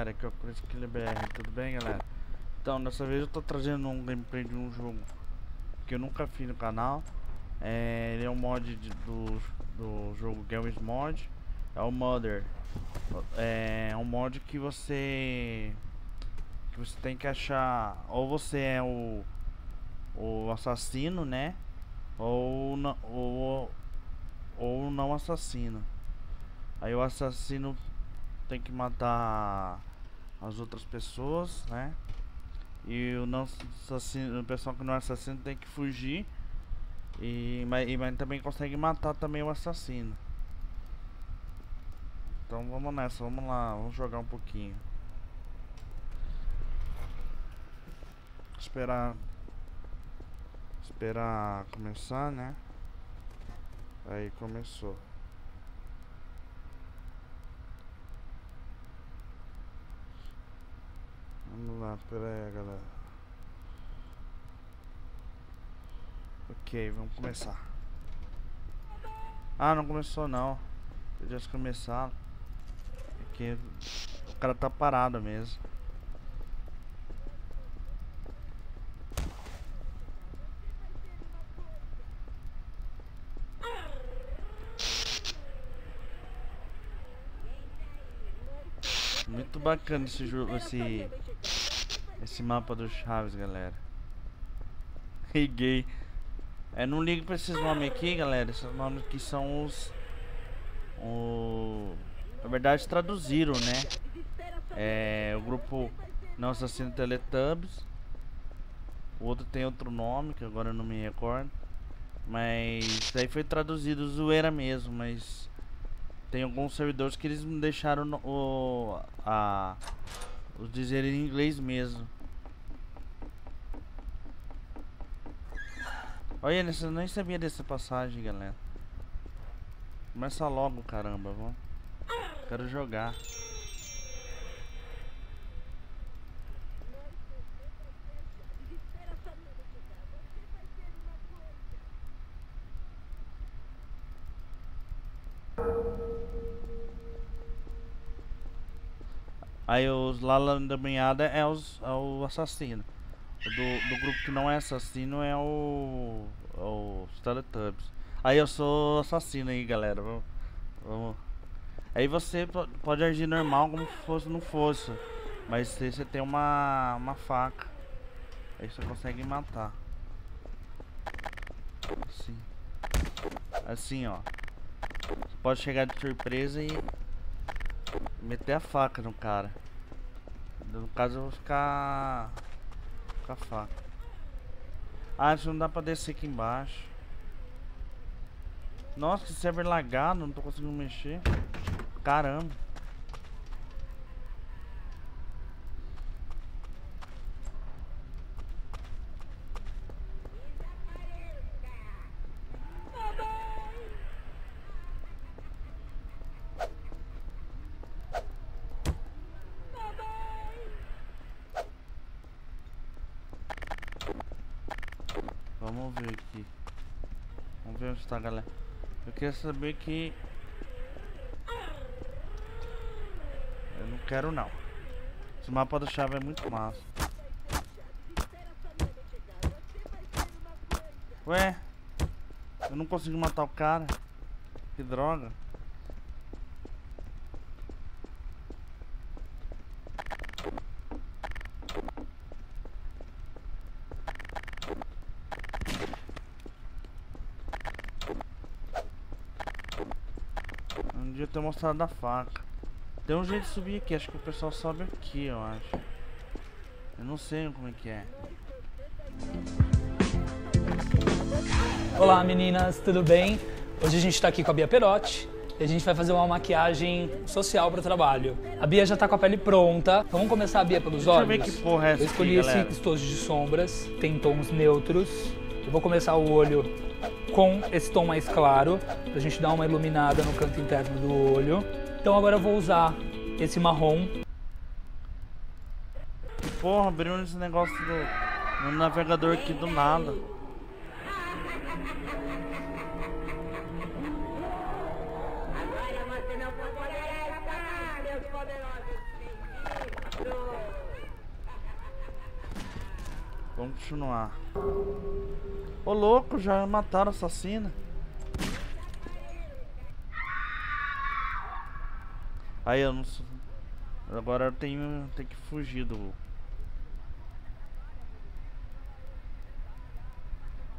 galera, aqui é o CrazyKillerBR, tudo bem galera? Então dessa vez eu tô trazendo um gameplay de um jogo que eu nunca fiz no canal. Ele é um mod do jogo Garry's Mod, é o Murder. É um mod que você tem que achar, ou você é o assassino, né? Ou não assassino. Aí o assassino tem que matar as outras pessoas, né? E o não assassino, o pessoal que não é assassino tem que fugir. Mas também consegue matar também o assassino. Então vamos nessa, vamos lá, vamos jogar um pouquinho. Esperar começar, né? Aí começou. Vamos lá, pera aí, galera. Ok, vamos começar. Ah, não começou não. Eles já começaram. Aqui, o cara tá parado mesmo. Muito bacana esse jogo, esse mapa do Chaves, galera. Riguei. Não ligo pra esses nomes aqui, galera. Esses nomes aqui são na verdade traduziram, né? O grupo não assassino Teletubbies. O outro tem outro nome, que agora eu não me recordo. Mas isso aí foi traduzido, zoeira mesmo, mas tem alguns servidores que eles me deixaram os dizer em inglês mesmo. Olha, eu nem sabia dessa passagem, galera. Começa logo, caramba, vamos. Quero jogar. Aí os Lala da Banhada é o assassino. Do grupo que não é assassino é os Teletubbies. Aí eu sou assassino aí, galera. Vamos. Aí você pode agir normal como se não fosse. Mas se você tem uma faca, aí você consegue matar. Assim. Assim, ó. Você pode chegar de surpresa e meter a faca no cara. No caso eu vou ficar com a faca. Ah, isso não dá pra descer aqui embaixo. Nossa, que server lagado, não tô conseguindo mexer. Caramba. Vamos ver aqui. Vamos ver onde está, galera. Eu queria saber que eu não quero não. Esse mapa do Chaves é muito massa. Ué, eu não consigo matar o cara. Que droga. Eu ter mostrado a faca. Tem um jeito de subir aqui, acho que o pessoal sobe aqui, eu acho. Eu não sei como é que é. Olá meninas, tudo bem? Hoje a gente tá aqui com a Bia Perotti e a gente vai fazer uma maquiagem social para o trabalho. A Bia já tá com a pele pronta, então vamos começar a Bia pelos olhos. Deixa eu ver que porra é essa. Eu escolhi esse tons de sombras, tem tons neutros. Eu vou começar o olho com esse tom mais claro, pra gente dar uma iluminada no canto interno do olho. Então agora eu vou usar esse marrom. Porra, abriu esse negócio no navegador aqui do nada. Vamos continuar. Ô louco, já mataram a assassina. Aí eu não sou... Agora eu tenho que fugir do...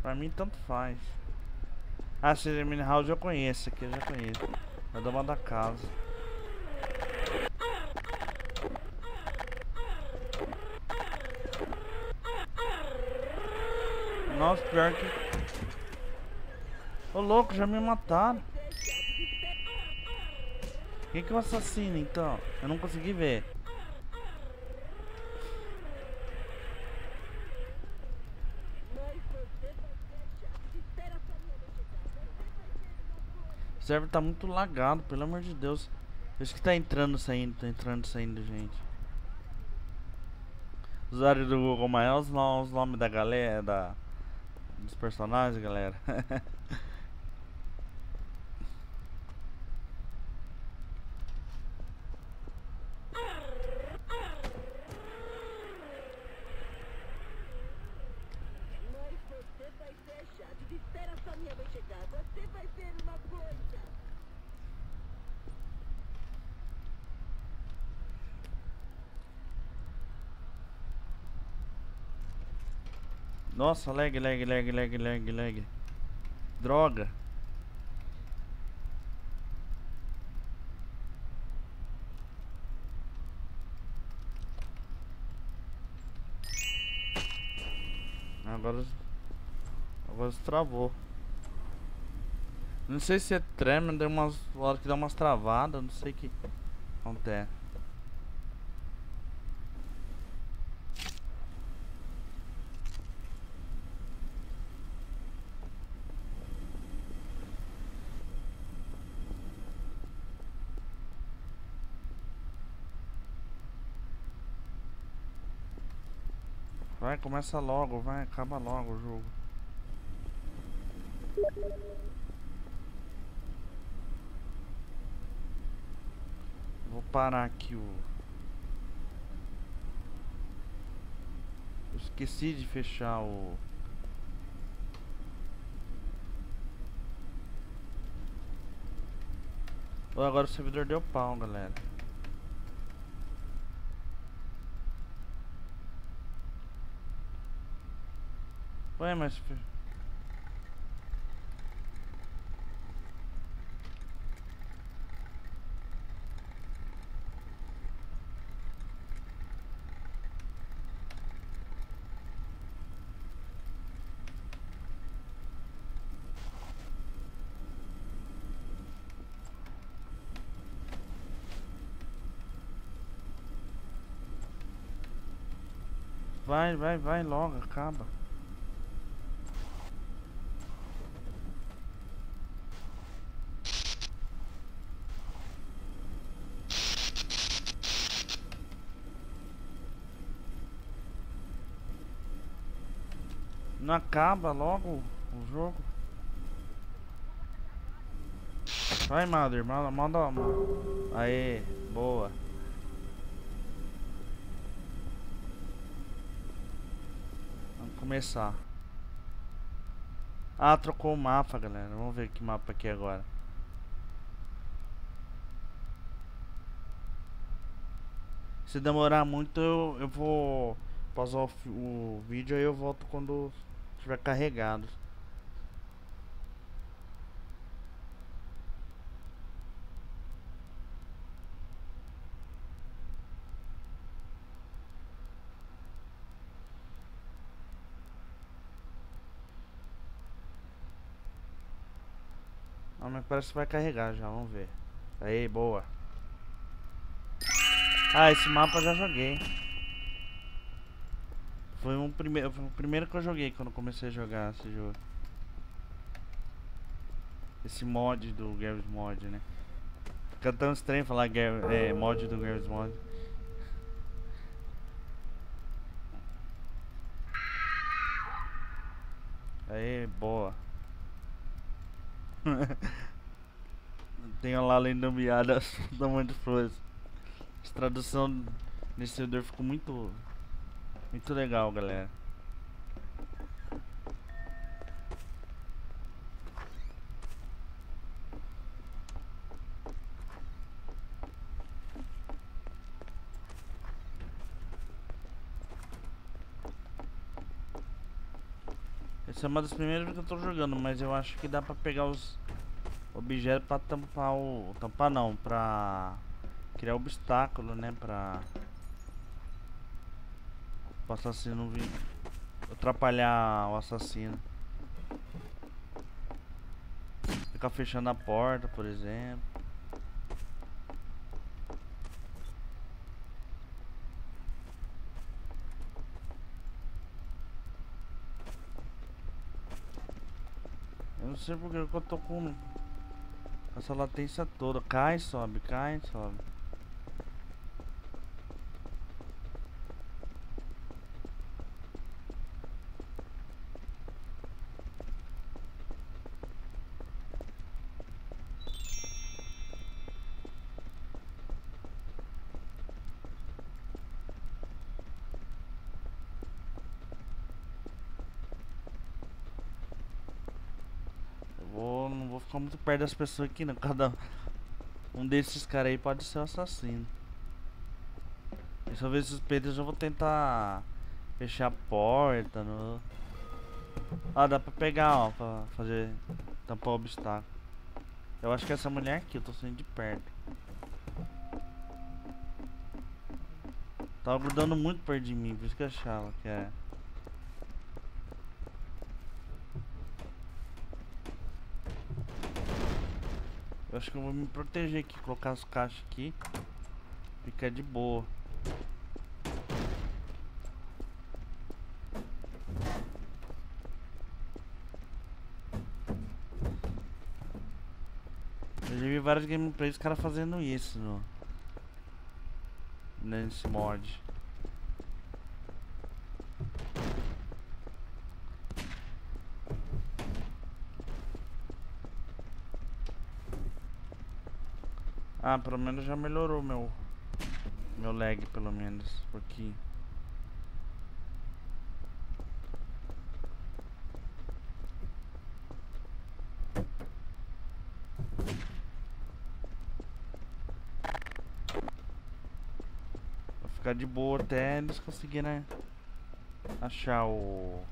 Pra mim tanto faz. Ah, esse mini house eu conheço, aqui eu já conheço. Vai dar uma da casa. Nossa, pior que... Ô louco, já me mataram. Quem que é o assassino então? Eu não consegui ver. O server tá muito lagado, pelo amor de Deus. Eu acho que tá entrando e saindo, gente. Usuário do Google maior, os nomes da galera, dos personagens, galera. Nossa, lag. Droga. Agora travou. Não sei se é treme, deu umas hora que dá umas travadas, não sei o que acontece. Vai, começa logo, vai, acaba logo o jogo. Vou parar aqui o... Eu esqueci de fechar o... Oh, agora o servidor deu pau, galera. Ué, mas... Vai logo, acaba. Não acaba logo o jogo. Vai, Mother, manda. Aê, boa. Vamos começar. Ah, trocou o mapa, galera. Vamos ver que mapa aqui agora. Se demorar muito, eu vou pausar o vídeo, aí eu volto quando tiver carregado. Ah, mas parece que vai carregar já, vamos ver. Aí, boa. Ah, esse mapa eu já joguei. Foi o primeiro que eu joguei quando comecei a jogar esse jogo. Esse mod do Garry's Mod, né? Fica tão estranho falar mod do Garry's Mod. Aê, boa. Tem lá lendo miada da mãe de flores. Essa tradução nesse servidor ficou muito legal, galera. Essa é uma das primeiras que eu tô jogando, mas eu acho que dá pra pegar os objetos pra tampar o... Tampar não, pra criar obstáculo, né? Pra... O assassino vir atrapalhar o assassino. Ficar fechando a porta, por exemplo. Eu não sei porque eu tô com essa latência toda. Cai, sobe, cai, sobe. Ficar muito perto das pessoas aqui, não. Cada um desses caras aí pode ser um assassino. E se eu ver suspeitas, eu vou tentar fechar a porta. No... Ah, dá pra pegar, ó, pra fazer tampar o obstáculo. Eu acho que é essa mulher aqui, eu tô saindo de perto. Tava grudando muito perto de mim, por isso que eu achava que era. Eu acho que eu vou me proteger aqui, colocar as caixas aqui, fica de boa. Eu já vi vários gameplays dos caras fazendo isso no... nesse mod. Ah, pelo menos já melhorou meu lag, pelo menos, porque... Vou ficar de boa até eles conseguirem, né, achar o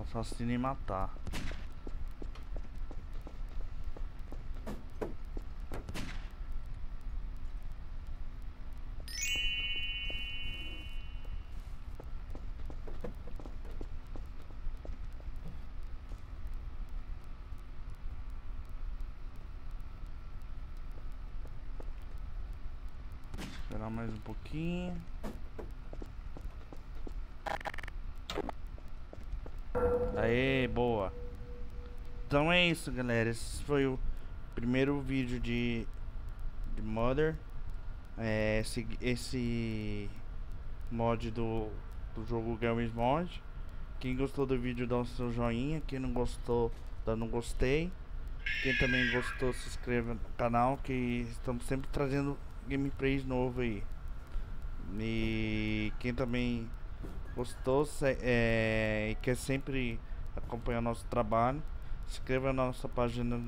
assassino e matar. Esperar mais um pouquinho. Aê, boa. Então é isso, galera. Esse foi o primeiro vídeo de Murder. É, esse mod do jogo Garry's Mod. Quem gostou do vídeo, dá o seu joinha. Quem não gostou, dá um gostei. Quem também gostou, se inscreva no canal, que estamos sempre trazendo gameplays novo aí. E quem também gostou e quer sempre acompanhar nosso trabalho, se inscreva na nossa página,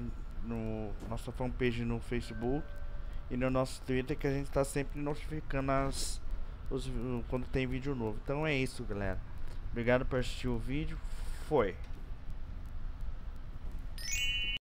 nossa fanpage no Facebook e no nosso Twitter, que a gente está sempre notificando quando tem vídeo novo. Então é isso, galera. Obrigado por assistir o vídeo. Foi.